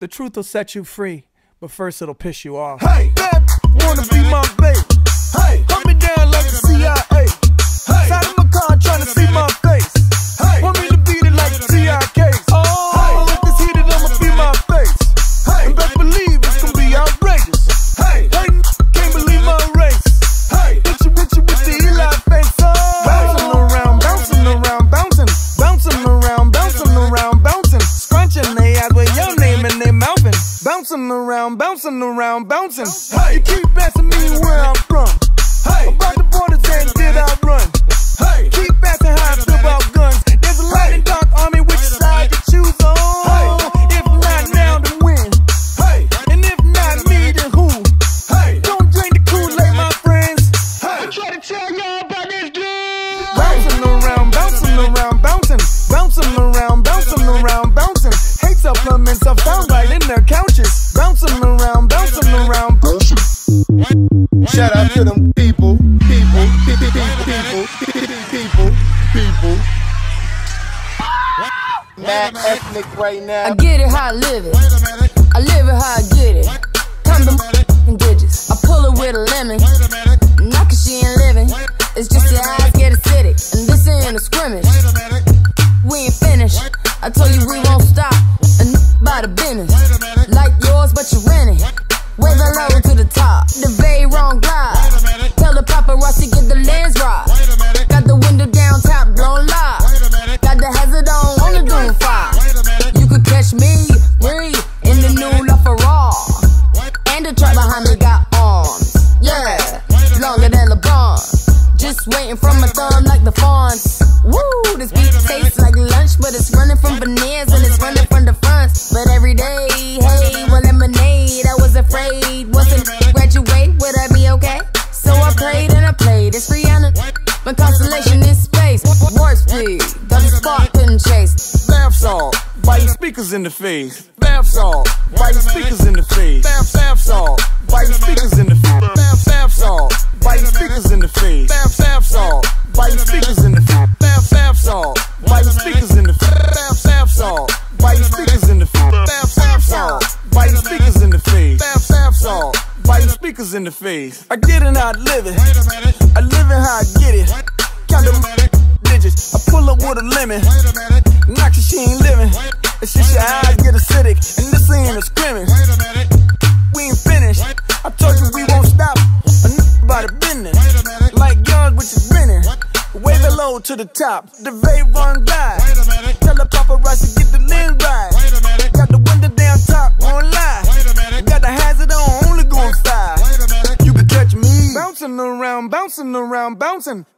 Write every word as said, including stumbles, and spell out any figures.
The truth will set you free, but first it'll piss you off. Hey, bad wanna be my babe. Hey, hold me down like the C I A. Hey, side of my car trying to see my face. Hey, want me to beat it like T I K. Oh, hey, if it's heated, I'ma be my face. Hey, and best believe it's gonna be outrageous. Hey, hey, can't believe my race. Hey, hit you, hit you with the Eli face. Oh, bouncing around, bouncing around, bouncing, bouncing around, bouncing around, bouncing, scrunching they out with your name in their mouth. Bouncing around, bouncing around, bouncing. Hey, you keep asking me where I'm from. Hey, about the borders and did I run? Hey, keep asking how I feel about guns. There's a light and dark army, which side to choose on? Hey, if not now, then when? Hey, and if not me, then who? Hey, don't drink the Kool-Aid, my friends. Hey, I'm trying to tell y'all about this dude. Bouncing around, bouncing around, bouncing, bouncing around, bouncing around, bouncing. Hate supplements I found right in their couch. Bouncing around, bouncing around, bouncing. Shout out to them people, people, people, people, people, people. Mad ethnic right now. I get it how I live it. I live it how I get it. Come to digits. I pull it with a lemon. Not cause she ain't living. It's just your eyes get acidic. And this ain't a scrimmage. We ain't finished. I told you we won't stop. Enough by the business. Like yours, but you rent it. Wave it lower to the top. The very wrong glide. Tell the paparazzi get the lens right. Got the window down, top blown live. Got the hazard on, on the doom fire. You could catch me, we in the new La Ferrari. And the truck behind me got arms. Yeah, longer than LeBron. Just waiting for my thumb like the fawns. Woo, this beat tastes like lunch, but it's running from veneers and it's running from the fronts. But every day, hey, well, lemonade, I was afraid. Wasn't graduate, would I be okay? So I prayed and I played. It's Rihanna, my constellation in space. Words, please, that the spark couldn't chase. Bath salt, biting speakers in the face. Bath salt, biting speakers in the face. Bath, bath salt, biting speakers in the face. Bath, bath salt, biting speakers in the face. Bath, bath salt, biting speakers in the face. Biting speakers in the face. Bath salt. Biting speakers in the face. Bath salt. Biting speakers in the face. Bath salt. Biting speakers in the face. I get it how I live it. I live it how I get it. Count the digits. I pull up with a lemon. Not cause she ain't living. It's just your eyes get acidic. And this ain't a scrimmage. We ain't finished. I told you we won't stop. Enough about the business. Like yours, which is winning. Wave it low to the top, the vape run glide. Tell the paparazzi get the lens right. Got the window down top, won't lie. Got the hazard on, only go inside. You can catch me bouncing around, bouncing around, bouncing.